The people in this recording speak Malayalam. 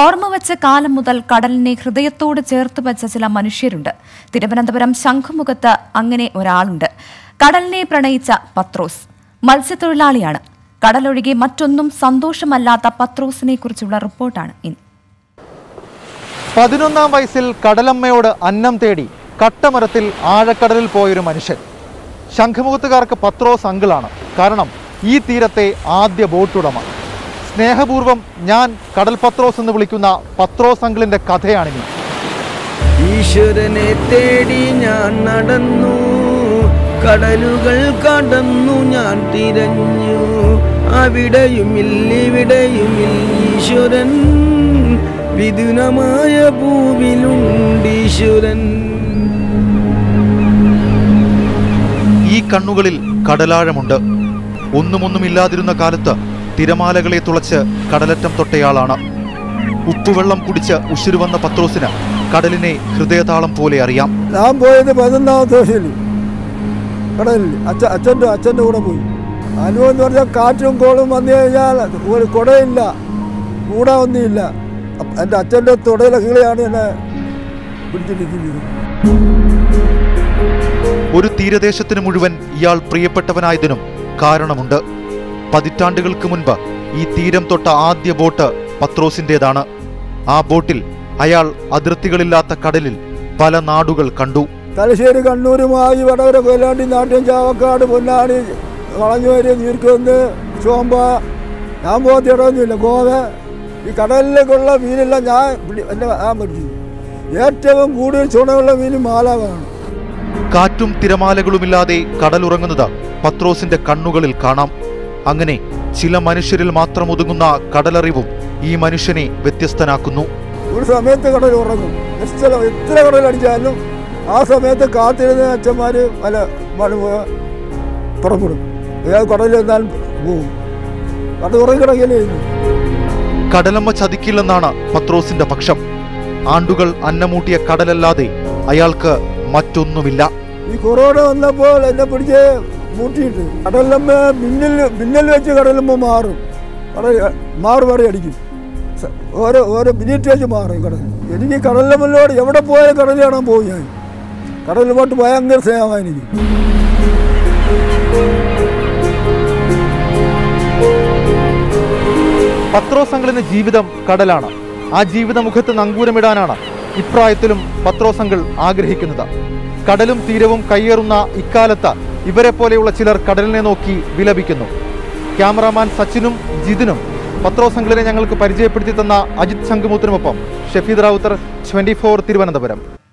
ഓർമ്മ വച്ച കാലം മുതൽ കടലിനെ ഹൃദയത്തോട് ചേർത്ത് വച്ച ചില മനുഷ്യരുണ്ട്. തിരുവനന്തപുരം ശംഖുമുഖത്ത് അങ്ങനെ ഒരാളുണ്ട്. കടലിനെ പ്രണയിച്ച പത്രോസ്. മത്സ്യത്തൊഴിലാളിയാണ്. കടലൊഴികെ മറ്റൊന്നും സന്തോഷമല്ലാത്ത പത്രോസിനെ കുറിച്ചുള്ള റിപ്പോർട്ടാണ് ഇനി. 11-ാം വയസ്സിൽ കടലമ്മയോട് അന്നം തേടി കട്ടമരത്തിൽ ആഴക്കടലിൽ പോയൊരു മനുഷ്യൻ. ശംഖുമുഖത്തുകാർക്ക് പത്രോസ് അങ്കിളാണ്. കാരണം ഈ തീരത്തെ ആദ്യ ബോട്ടുടമ. സ്നേഹപൂർവ്വം ഞാൻ കടൽ പത്രോസ് എന്ന് വിളിക്കുന്ന പത്രോസ് അങ്കിളിന്റെ കഥയാണിത്. ഈശ്വരനെ തേടി ഞാൻ നടന്നു, കടലുകൾ കടന്നു ഞാൻ തിരഞ്ഞു, അവിടെയുമില്ലിവിടെയുമില്ല ഈശ്വരൻ, വിദുനമായ ഭൂവിലുണ്ട് ഈശ്വരൻ. ഈ കണ്ണുകളിൽ കടലാഴമുണ്ട്. ഒന്നുമൊന്നുമില്ലാതിരുന്ന കാലത്ത് തിരമാലകളെ തുളച്ച് കടലറ്റം തൊട്ടയാളാണ്. ഉപ്പുവെള്ളം കുടിച്ച് ഉശിരുവന്ന പത്രോസിന് കടലിനെ ഹൃദയതാളം പോലെ അറിയാം. ഞാൻ പോയത് 11-ാമത്തെ വയസ്സിൽ കടലിൽ അച്ഛൻ്റെ കൂടെ പോയി. അനുഭവം എന്ന് പറഞ്ഞാൽ കാറ്റും കോളും വന്നു കഴിഞ്ഞാൽ ഒരു കുടയില്ല, കൂട ഒന്നുമില്ല. എൻ്റെ അച്ഛൻ്റെ തുടയിലെ കീഴെയാണ് എന്നെ പിടിച്ചിരിക്കുന്നത്. ഒരു തീരദേശത്തിന് മുഴുവൻ ഇയാൾ പ്രിയപ്പെട്ടവനായതിനും കാരണമുണ്ട്. പതിറ്റാണ്ടുകൾക്ക് മുൻപ് ഈ തീരം തൊട്ട ആദ്യ ബോട്ട് പത്രോസിൻ്റേതാണ്. ആ ബോട്ടിൽ അയാൾ അതിർത്തികളില്ലാത്ത കടലിൽ പല നാടുകൾ കണ്ടു. തലശ്ശേരി, കണ്ണൂരുമായി വടകര, കൊയിലാണ്ടി, നാട്യം, ചാവക്കാട്, പൊന്നാനി, വളഞ്ഞുവരി, നീർക്കുന്ന്, ചോമ്പ, ഞാൻ പോകാത്ത ഇടമൊന്നുമില്ല. ഗോവ, ഈ കടലിലേക്കുള്ള മീനെല്ലാം ഞാൻ പഠിച്ചു. ഏറ്റവും കൂടുതൽ ചുണയുള്ള മീൻ മാലാവാണ്. കാറ്റും തിരമാലകളുമില്ലാതെ കടലുറങ്ങുന്നത് പത്രോസിന്റെ കണ്ണുകളിൽ കാണാം. അങ്ങനെ ചില മനുഷ്യരിൽ മാത്രം ഒതുങ്ങുന്ന കടലറിവും ഈ മനുഷ്യനെ വ്യത്യസ്തനാക്കുന്നു. ഒരു സമയത്ത് കടൽ ഉറങ്ങും. എത്ര കടലടിച്ചാലും ആ സമയത്ത് കാത്തിരുന്ന അച്ഛന്മാർ പല പുറപ്പെടും. കടലിൽ എന്നാൽ പോകും. കടൽ ഉറങ്ങിക്കിടക്കലേ. കടലമ്മ ചതിക്കില്ലെന്നാണ് പത്രോസിന്റെ പക്ഷം. ആണ്ടുകൾ അന്നമൂട്ടിയ കടലല്ലാതെ അയാൾക്ക് മറ്റൊന്നുമില്ല. ഈ കൊറോണ വന്നപ്പോൾ എന്നെ പിടിച്ച് മൂട്ടിയിട്ട് കടലമ്മ മിന്നൽ വെച്ച് കടലമ്മ മാറി അടിക്കും. ഓരോ മിനിറ്റ് വെച്ച് മാറും കടൽ. എനിക്ക് കടലമ്മലോട് എവിടെ പോയാലും കടൽ കാണാൻ പോകും ഞാൻ. കടലുമായിട്ട് ഭയങ്കര സ്നേഹമാണ് എനിക്ക്. പത്രോസ് അങ്കിളിന് ജീവിതം കടലാണ്. ആ ജീവിത മുഖത്ത് നങ്കൂരമിടാനാണ് ഇപ്രായത്തിലും പത്രോസ് അങ്കിൾ ആഗ്രഹിക്കുന്നത്. കടലും തീരവും കയ്യേറുന്ന ഇക്കാലത്ത് ഇവരെ പോലെയുള്ള ചിലർ കടലിനെ നോക്കി വിലപിക്കുന്നു. ക്യാമറാമാൻ സച്ചിനും ജിതിനും പത്രോസ് അങ്കിളിനെ ഞങ്ങൾക്ക് പരിചയപ്പെടുത്തി തന്ന അജിത് ശംഖുമുഖത്തിനൊപ്പം ഷെഫീദ് റാവുത്തർ, 24 തിരുവനന്തപുരം.